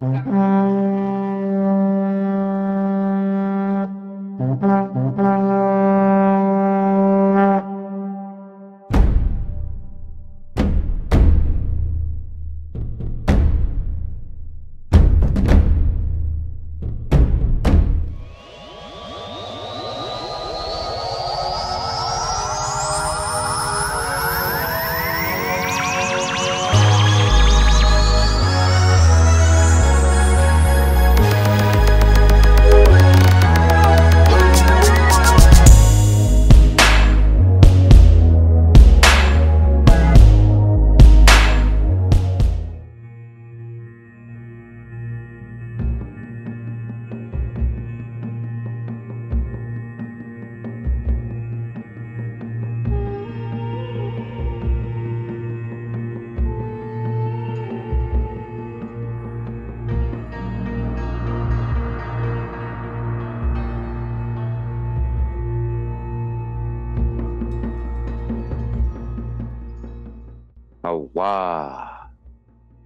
Wow.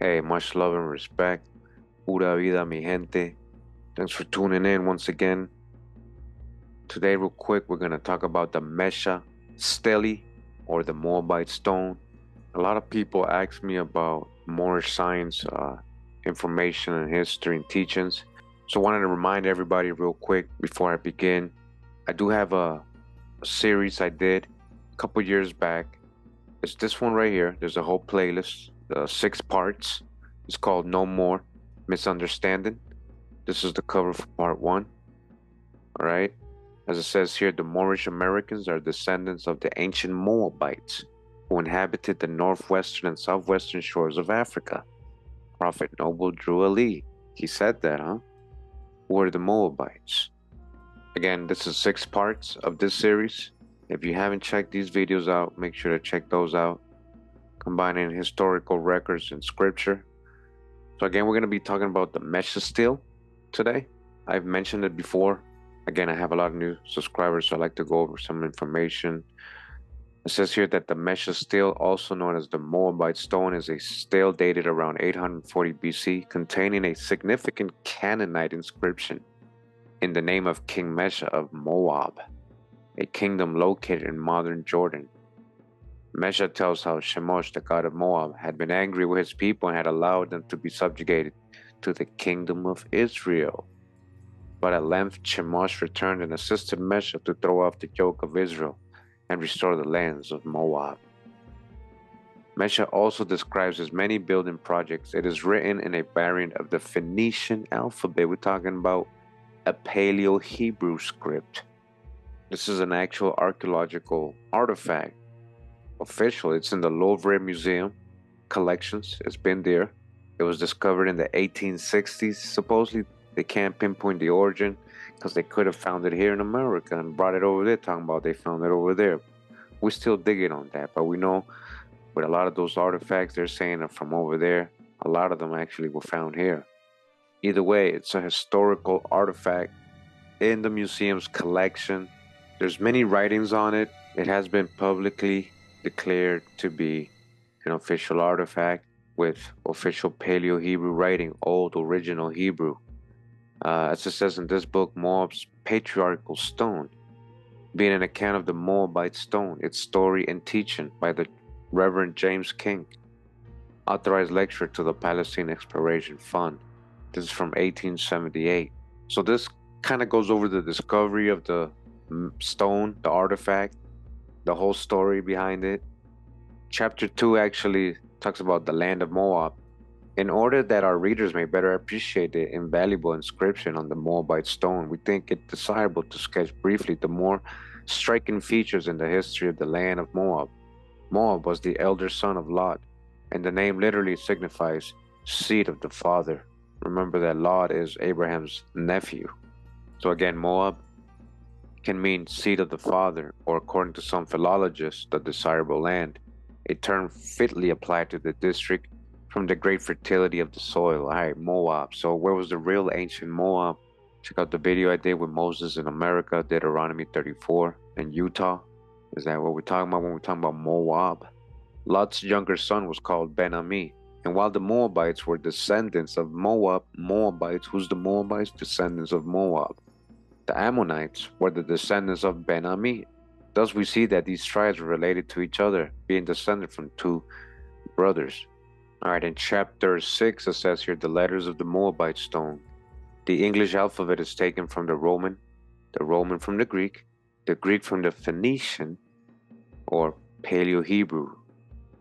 Hey, much love and respect. Pura vida, mi gente. Thanks for tuning in once again. Today, real quick, we're going to talk about the Mesha Stele, or the Moabite Stone. A lot of people ask me about Moorish science, information and history and teachings. So I wanted to remind everybody real quick before I begin. I do have a series I did a couple years back. It's this one right here. There's a whole playlist, 6 parts. It's called No More Misunderstanding. This is the cover for part 1. All right. As it says here, the Moorish Americans are descendants of the ancient Moabites who inhabited the northwestern and southwestern shores of Africa. Prophet Noble Drew Ali. He said that, huh? Who are the Moabites? Again, this is 6 parts of this series. If you haven't checked these videos out, make sure to check those out, combining historical records and scripture. So again, we're going to be talking about the Mesha Stele today. I've mentioned it before. Again, I have a lot of new subscribers, so I like to go over some information. It says here that the Mesha Stele, also known as the Moabite Stone, is a stele dated around 840 BC, containing a significant Canaanite inscription in the name of King Mesha of Moab, a kingdom located in modern Jordan. Mesha tells how Shemosh, the god of Moab, had been angry with his people and had allowed them to be subjugated to the kingdom of Israel. But at length, Shemosh returned and assisted Mesha to throw off the yoke of Israel and restore the lands of Moab. Mesha also describes his many building projects. It is written in a variant of the Phoenician alphabet. We're talking about a paleo Hebrew script. This is an actual archaeological artifact. Official, it's in the Louvre Museum collections. It's been there. It was discovered in the 1860s. Supposedly, they can't pinpoint the origin because they could have found it here in America and brought it over there, talking about they found it over there. We're still digging on that, but we know with a lot of those artifacts, they're saying are from over there. A lot of them actually were found here. Either way, it's a historical artifact in the museum's collection. There's many writings on it. It has been publicly declared to be an official artifact with official Paleo Hebrew writing, Old Original Hebrew. As it says in this book, Moab's Patriarchal Stone, being an account of the Moabite Stone, its story and teaching by the Reverend James King, authorized lecturer to the Palestine Exploration Fund. This is from 1878. So this kind of goes over the discovery of the stone, the artifact, the whole story behind it. Chapter 2 actually talks about the land of Moab. In order that our readers may better appreciate the invaluable inscription on the Moabite stone, we think it desirable to sketch briefly the more striking features in the history of the land of Moab. Moab was the elder son of Lot, and the name literally signifies seed of the father. Remember that Lot is Abraham's nephew. So again, Moab can mean seed of the father, or according to some philologists, the desirable land, a term fitly applied to the district from the great fertility of the soil. All right, Moab. So where was the real ancient Moab? Check out the video I did with Moses in America, Deuteronomy 34 and Utah. Is that what we're talking about when we're talking about Moab? Lot's younger son was called Ben-Ami, And while the Moabites were descendants of Moab, Moabites, who's the Moabites? Descendants of Moab. The Ammonites were the descendants of Ben-Ami. Thus we see that these tribes were related to each other, being descended from two brothers. Alright, in chapter 6 it says here, the letters of the Moabite stone. The English alphabet is taken from the Roman from the Greek from the Phoenician, or paleo Hebrew,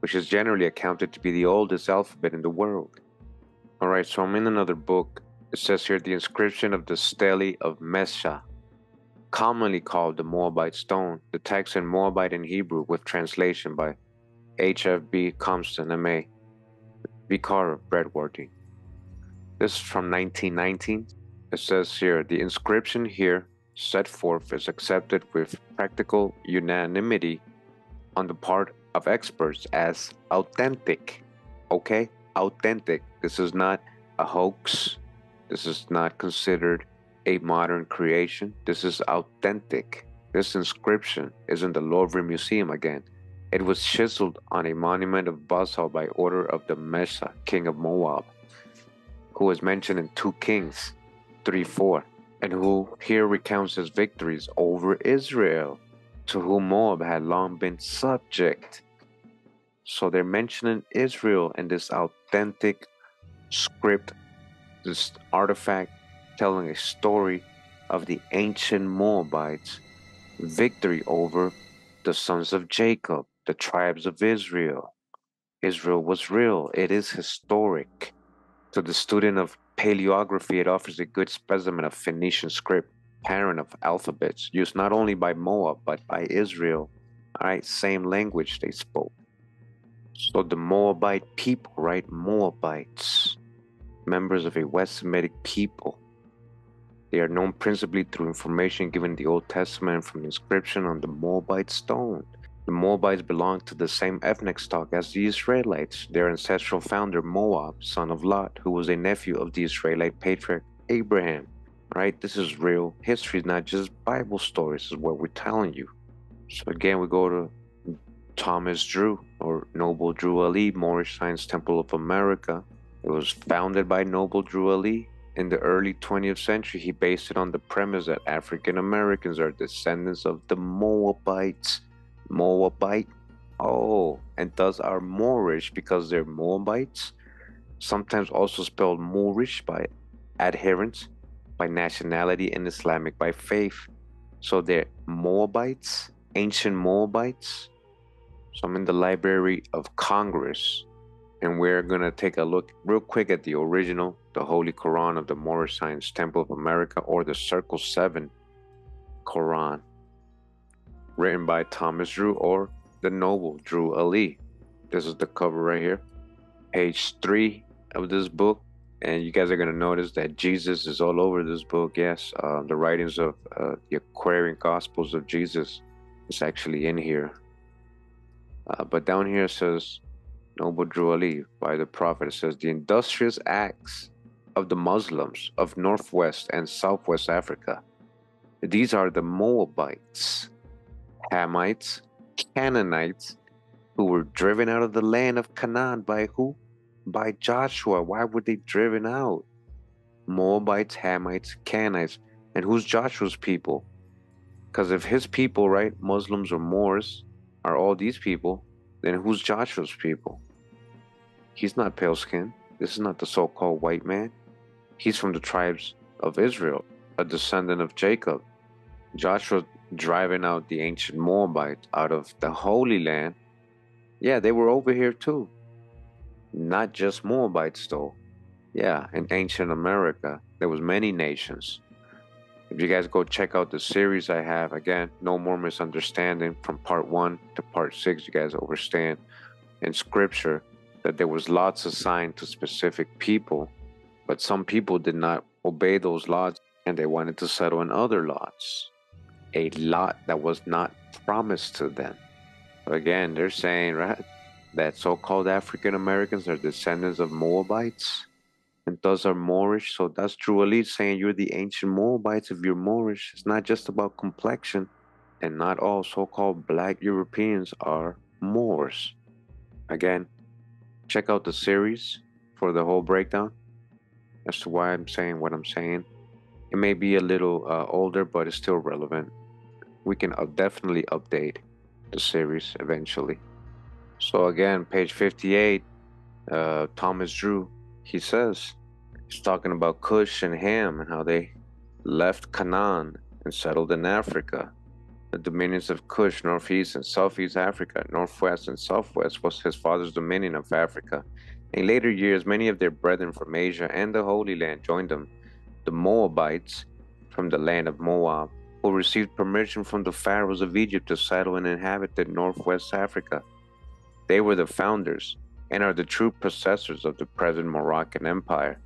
which is generally accounted to be the oldest alphabet in the world. Alright, so I'm in another book. It says here, the inscription of the stele of Mesha, commonly called the Moabite Stone. The text in Moabite and Hebrew with translation by H.F.B. Compton, M.A. Vicar of Bradworthy. This is from 1919. It says here, the inscription here set forth is accepted with practical unanimity on the part of experts as authentic. Okay, authentic. This is not a hoax. This is not considered a modern creation. This is authentic. This inscription is in the Louvre Museum again. It was chiseled on a monument of basalt by order of the Mesha, king of Moab, who was mentioned in 2 Kings 3:4, and who here recounts his victories over Israel, to whom Moab had long been subject. So they're mentioning Israel in this authentic script, this artifact telling a story of the ancient Moabites' victory over the sons of Jacob, the tribes of Israel. Israel was real. It is historic. To the student of paleography, it offers a good specimen of Phoenician script, parent of alphabets, used not only by Moab, but by Israel. All right, same language they spoke. So the Moabite people, right? Moabites, members of a West Semitic people. They are known principally through information given in the Old Testament from the inscription on the Moabite stone. The Moabites belonged to the same ethnic stock as the Israelites. Their ancestral founder, Moab, son of Lot, who was a nephew of the Israelite patriarch Abraham. Right? This is real history, not just Bible stories, is what we're telling you. So again, we go to Thomas Drew, or Noble Drew Ali, Moorish Science Temple of America. It was founded by Noble Drew Ali. In the early 20th century, he based it on the premise that African Americans are descendants of the Moabites. Moabite? Oh, and thus are Moorish because they're Moabites, sometimes also spelled Moorish by adherence, by nationality, and Islamic by faith. So they're Moabites, ancient Moabites. So I'm in the Library of Congress, and we're going to take a look real quick at the original, the Holy Quran of the Moorish Science Temple of America, or the Circle 7 Quran, written by Thomas Drew, or the Noble Drew Ali. This is the cover right here, page 3 of this book. And you guys are going to notice that Jesus is all over this book. Yes, the writings of the Aquarian Gospels of Jesus is actually in here. But down here it says, Noble Drew Ali, by the Prophet. It says, the industrious acts of the Muslims of Northwest and Southwest Africa. These are the Moabites, Hamites, Canaanites, who were driven out of the land of Canaan by who? By Joshua. Why were they driven out? Moabites, Hamites, Canaanites. And who's Joshua's people? Because if his people, right, Muslims or Moors, are all these people, then who's Joshua's people? He's not pale skinned. This is not the so-called white man. He's from the tribes of Israel, a descendant of Jacob. Joshua driving out the ancient Moabites out of the Holy Land. Yeah, they were over here too. Not just Moabites though. Yeah, in ancient America, there was many nations. If you guys go check out the series I have, again, No More Misunderstanding, from part 1 to part 6, you guys understand in scripture that there was lots assigned to specific people, but some people did not obey those lots and they wanted to settle in other lots, a lot that was not promised to them. Again, they're saying, right, that so-called African Americans are descendants of Moabites, and thus are Moorish. So that's Drew Ali saying you're the ancient Moabites if you're Moorish. It's not just about complexion, and not all so-called black Europeans are Moors. Again, Check out the series for the whole breakdown as to why I'm saying what I'm saying. It may be a little older, but it's still relevant. We can definitely update the series eventually. So again, page 58, Thomas Drew, he says, he's talking about Cush and Ham and how they left Canaan and settled in Africa. The dominions of Cush, northeast and southeast Africa, northwest and southwest, was his father's dominion of Africa. In later years, many of their brethren from Asia and the Holy Land joined them. The Moabites from the land of Moab, who received permission from the pharaohs of Egypt to settle and inhabit northwest Africa. They were the founders and are the true possessors of the present Moroccan Empire,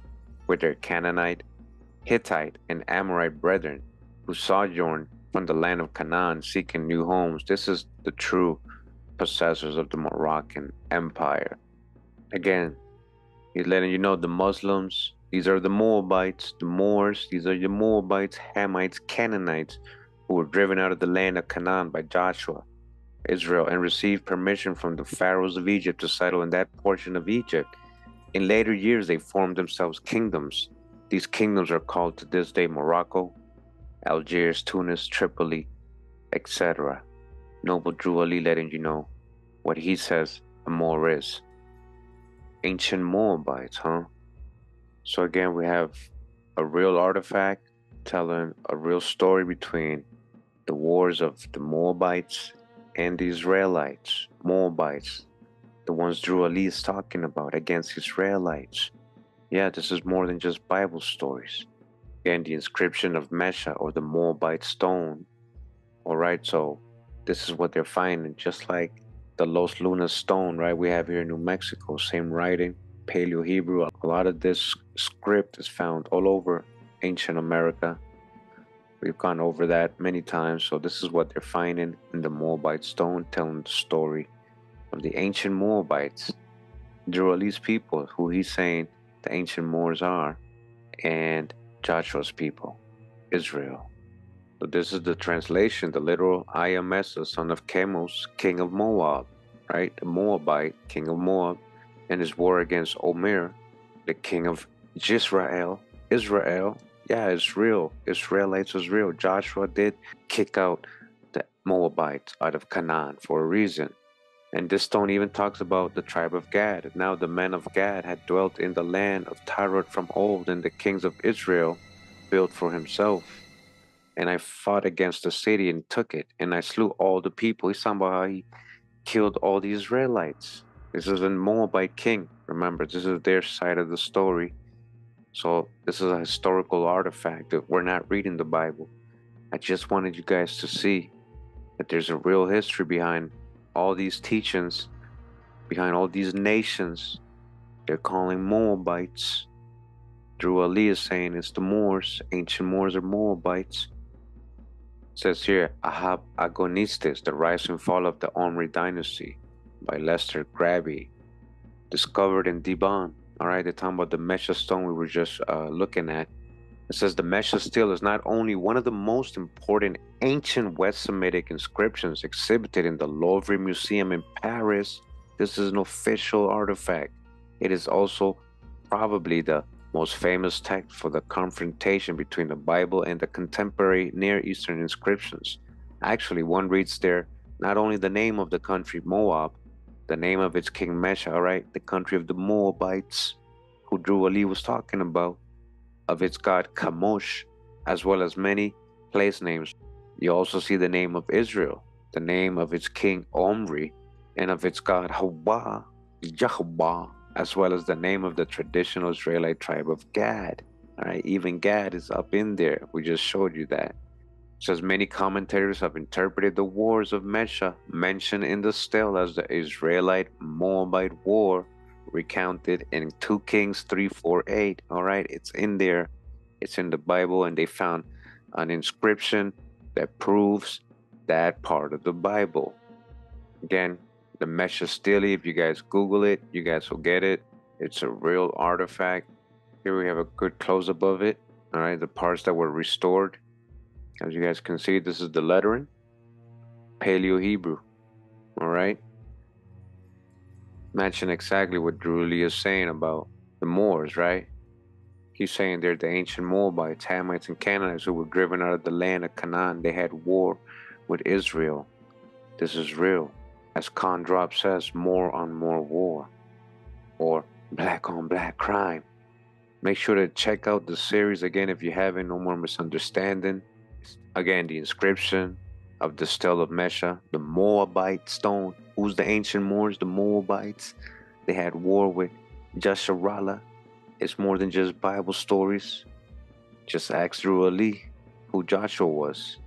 with their Canaanite, Hittite, and Amorite brethren, who sojourned from the land of Canaan seeking new homes. This is the true possessors of the Moroccan Empire. Again, he's letting you know the Muslims, these are the Moabites, the Moors, these are the Moabites, Hamites, Canaanites, who were driven out of the land of Canaan by Joshua, Israel, and received permission from the pharaohs of Egypt to settle in that portion of Egypt. In later years, they formed themselves kingdoms. These kingdoms are called to this day Morocco, Algiers, Tunis, Tripoli, etc. Noble Drew Ali letting you know what he says a Moor is. Ancient Moabites, huh? So again, we have a real artifact telling a real story between the wars of the Moabites and the Israelites. Moabites, the ones Drew Ali is talking about, against Israelites. Yeah, this is more than just Bible stories. Again, the inscription of Mesha, or the Moabite Stone. All right, so this is what they're finding, just like the Los Lunas stone, right? We have here in New Mexico, same writing, paleo Hebrew. A lot of this script is found all over ancient America. We've gone over that many times. So this is what they're finding in the Moabite stone, telling the story of the ancient Moabites, Drew Ali's people, who he's saying the ancient Moors are, and Joshua's people, Israel. So this is the translation, the literal IMS, son of Chemos, king of Moab, right? The Moabite, king of Moab, and his war against Omer, the king of Jisrael, Israel. Yeah, it's real. Israelites is real. Joshua did kick out the Moabites out of Canaan for a reason. And this stone even talks about the tribe of Gad. Now the men of Gad had dwelt in the land of Tirod from old, and the kings of Israel built for himself. And I fought against the city and took it, and I slew all the people. He's talking about how he killed all the Israelites. This is a Moabite king. Remember, this is their side of the story. So this is a historical artifact that we're not reading the Bible. I just wanted you guys to see that there's a real history behind all these teachings, behind all these nations they're calling Moabites. Drew Ali is saying it's the Moors. Ancient Moors are Moabites. It says here, Ahab Agonistes, the rise and fall of the Omri dynasty, by Lester Grabbe, discovered in Dibon. All right, they're talking about the Mesha stone we were just looking at. It says the Mesha Stele is not only one of the most important ancient West Semitic inscriptions exhibited in the Louvre Museum in Paris. This is an official artifact. It is also probably the most famous text for the confrontation between the Bible and the contemporary Near Eastern inscriptions. Actually, one reads there not only the name of the country Moab, the name of its king Mesha, all right, the country of the Moabites, who Drew Ali was talking about, of its god Chemosh, as well as many place names. You also see the name of Israel, the name of its king Omri, and of its god Hawah, Yahwah, as well as the name of the traditional Israelite tribe of Gad. All right, even Gad is up in there. We just showed you that. It says many commentators have interpreted the wars of Mesha mentioned in the stele as the Israelite-Moabite war, recounted in 2 Kings 3:4-8. All right, it's in there. It's in the Bible, and they found an inscription that proves that part of the Bible. Again, the Mesha Stele, if you guys Google it, you guys will get it. It's a real artifact. Here we have a good close-up of it. All right, the parts that were restored. As you guys can see, this is the lettering, paleo Hebrew. All right, mention exactly what Drew Ali is saying about the Moors, right? He's saying they're the ancient Moabites, Hamites, and Canaanites who were driven out of the land of Canaan. They had war with Israel. This is real. As Condrop says, more on more war, or black on black crime. Make sure to check out the series again if you haven't, No More Misunderstanding. Again, the inscription of the stele of Mesha, the Moabite stone. Who's the ancient Moors? The Moabites. They had war with Jasharala. It's more than just Bible stories. Just ask Drew Ali who Joshua was.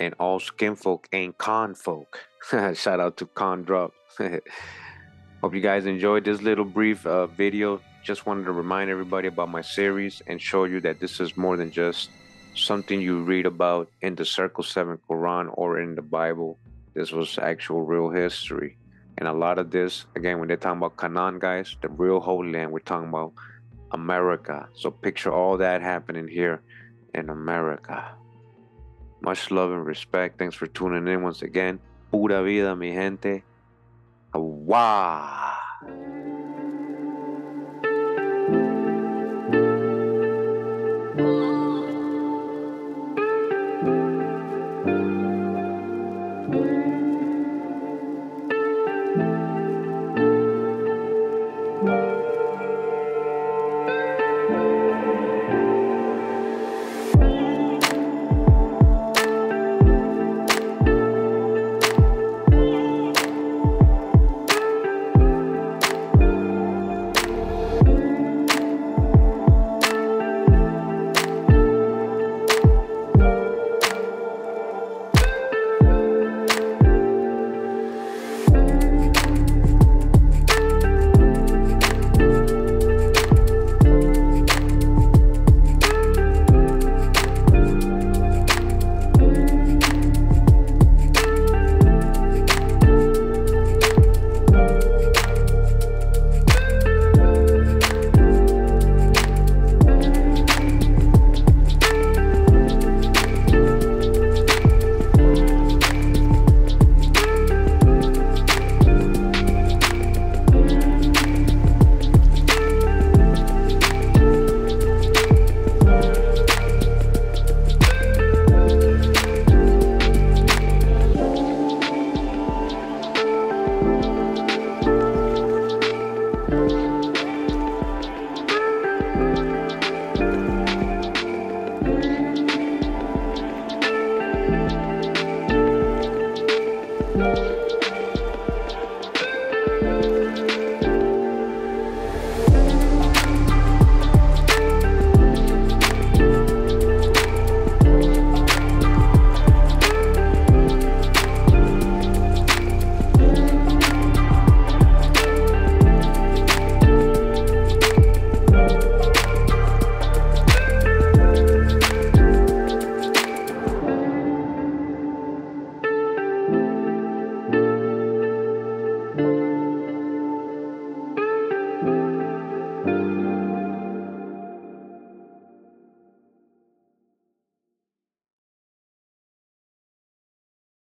And all skin folk ain't con folk. Shout out to Con Drop. Hope you guys enjoyed this little brief video. Just wanted to remind everybody about my series and show you that this is more than just something you read about in the Circle 7 Quran or in the Bible. This was actual real history. And a lot of this, again, when they're talking about Canaan, guys, the real Holy Land, we're talking about America. So picture all that happening here in America. Much love and respect. Thanks for tuning in once again. Pura vida, mi gente. Wow.